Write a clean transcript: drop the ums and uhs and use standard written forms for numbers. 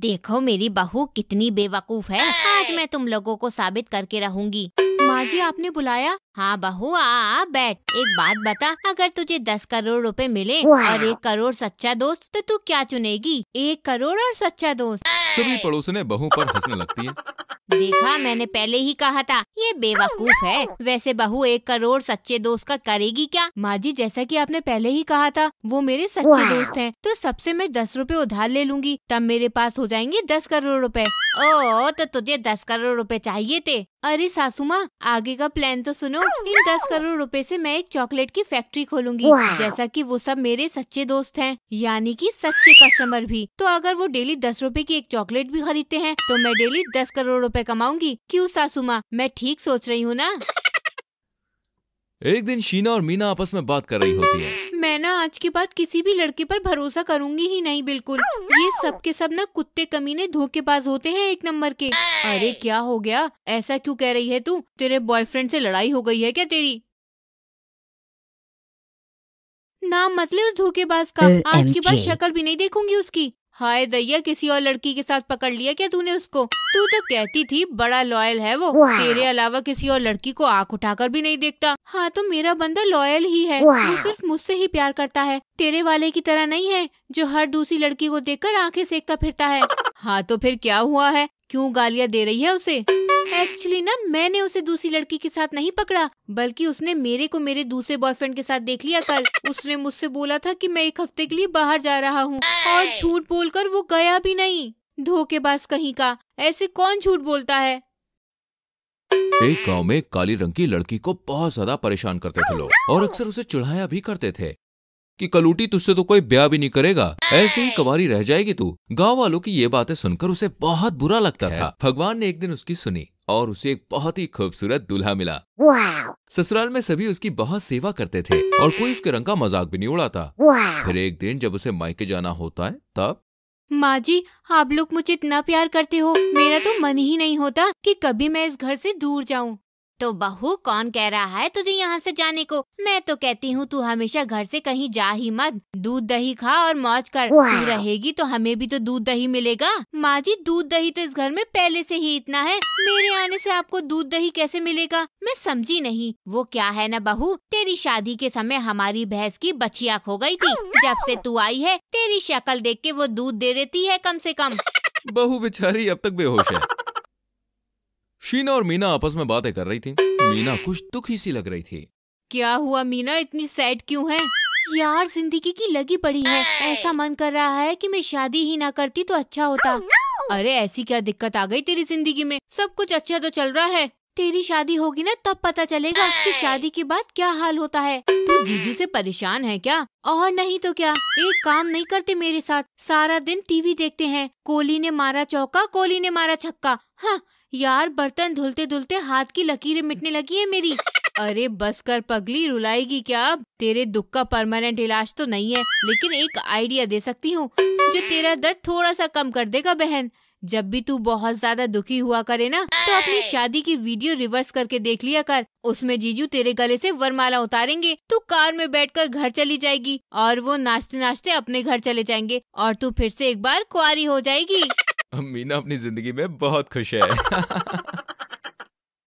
देखो मेरी बहू कितनी बेवकूफ है, आज मैं तुम लोगों को साबित करके रहूंगी। माँ जी आपने बुलाया? हाँ बहू आ बैठ। एक बात बता, अगर तुझे 10 करोड़ रुपए मिले और 1 करोड़ सच्चा दोस्त तो तू क्या चुनेगी? 1 करोड़ और सच्चा दोस्त। सभी पड़ोसने बहू पर हंसने लगती है। देखा मैंने पहले ही कहा था ये बेवकूफ है। वैसे बहू 1 करोड़ सच्चे दोस्त का करेगी क्या? माँ जी जैसा कि आपने पहले ही कहा था वो मेरे सच्चे दोस्त हैं, तो सबसे मैं 10 रुपए उधार ले लूँगी, तब मेरे पास हो जाएंगे 10 करोड़ रुपए। ओ तो तुझे 10 करोड़ रुपए चाहिए थे। अरे सासू माँ आगे का प्लान तो सुनो। इन 10 करोड़ रुपए से मैं एक चॉकलेट की फैक्ट्री खोलूंगी, जैसा कि वो सब मेरे सच्चे दोस्त हैं, यानी कि सच्चे कस्टमर भी। तो अगर वो डेली 10 रुपए की एक चॉकलेट भी खरीदते हैं तो मैं डेली 10 करोड़ रुपए कमाऊंगी। क्यों सासू माँ, मैं ठीक सोच रही हूँ ना? एक दिन शीना और मीना आपस में बात कर रही होती है। मैं ना आज के बाद किसी भी लड़के पर भरोसा करूंगी ही नहीं, बिल्कुल। ये सब के सब ना कुत्ते कमीने धोखेबाज होते हैं, एक नंबर के। अरे क्या हो गया, ऐसा क्यों कह रही है तू? तेरे बॉयफ्रेंड से लड़ाई हो गई है क्या तेरी? नाम मतलब उस धोखेबाज का, आज के बाद शक्ल भी नहीं देखूंगी उसकी। हाय दैया, किसी और लड़की के साथ पकड़ लिया क्या तूने उसको? तू तो कहती थी बड़ा लॉयल है वो, तेरे अलावा किसी और लड़की को आंख उठाकर भी नहीं देखता। हाँ तो मेरा बंदा लॉयल ही है, वो सिर्फ मुझसे ही प्यार करता है, तेरे वाले की तरह नहीं है जो हर दूसरी लड़की को देखकर आंखें सेकता फिरता है। हाँ तो फिर क्या हुआ है, क्यों गालियाँ दे रही है उसे? एक्चुअली ना मैंने उसे दूसरी लड़की के साथ नहीं पकड़ा, बल्कि उसने मेरे को मेरे दूसरे बॉयफ्रेंड के साथ देख लिया। कल उसने मुझसे बोला था कि मैं 1 हफ्ते के लिए बाहर जा रहा हूँ, और झूठ बोलकर वो गया भी नहीं। धोखेबाज कहीं का, ऐसे कौन झूठ बोलता है? एक गाँव में काली रंग की लड़की को बहुत ज्यादा परेशान करते थे लोग, और अक्सर उसे चिढ़ाया भी करते थे कि कलूटी तुझसे तो कोई ब्याह भी नहीं करेगा, ऐसे ही कवारी रह जाएगी तू। गाँव वालों की ये बातें सुनकर उसे बहुत बुरा लगता था। भगवान ने एक दिन उसकी सुनी और उसे एक बहुत ही खूबसूरत दूल्हा मिला। ससुराल में सभी उसकी बहुत सेवा करते थे और कोई उसके रंग का मजाक भी नहीं उड़ाता। फिर एक दिन जब उसे मायके जाना होता है तब, माँ जी आप लोग मुझे इतना प्यार करते हो, मेरा तो मन ही नहीं होता कि कभी मैं इस घर से दूर जाऊँ। तो बहू कौन कह रहा है तुझे यहाँ से जाने को? मैं तो कहती हूँ तू हमेशा घर से कहीं जा ही मत, दूध दही खा और मौज कर। तू रहेगी तो हमें भी तो दूध दही मिलेगा। माँ जी दूध दही तो इस घर में पहले से ही इतना है, मेरे आने से आपको दूध दही कैसे मिलेगा? मैं समझी नहीं। वो क्या है ना बहू, तेरी शादी के समय हमारी भैंस की बछिया खो गयी थी, जब से तू आई है तेरी शक्ल देख के वो दूध दे देती है कम से कम। बहू बेचारी अब तक बेहोश है। शीना और मीना आपस में बातें कर रही थी। मीना कुछ दुखी सी लग रही थी। क्या हुआ मीना, इतनी सैड क्यों है? यार जिंदगी की लगी पड़ी है, ऐसा मन कर रहा है कि मैं शादी ही ना करती तो अच्छा होता। अरे ऐसी क्या दिक्कत आ गई तेरी जिंदगी में, सब कुछ अच्छा तो चल रहा है। तेरी शादी होगी ना तब पता चलेगा कि शादी के बाद क्या हाल होता है। तू जीजू से परेशान है क्या? और नहीं तो क्या, एक काम नहीं करते मेरे साथ, सारा दिन टीवी देखते हैं। कोहली ने मारा चौका, कोहली ने मारा छक्का। हाँ यार बर्तन धुलते धुलते हाथ की लकीरें मिटने लगी है मेरी। अरे बस कर पगली, रुलाएगी क्या अब? तेरे दुख का परमानेंट इलाज तो नहीं है, लेकिन एक आइडिया दे सकती हूँ जो तेरा दर्द थोड़ा सा कम कर देगा। बहन जब भी तू बहुत ज्यादा दुखी हुआ करे ना तो अपनी शादी की वीडियो रिवर्स करके देख लिया कर, उसमें जीजू तेरे गले से वरमाला उतारेंगे, तू कार में बैठकर घर चली जाएगी और वो नाचते नाचते अपने घर चले जाएंगे, और तू फिर से एक बार कुंवारी हो जाएगी। मीना अपनी जिंदगी में बहुत खुश है।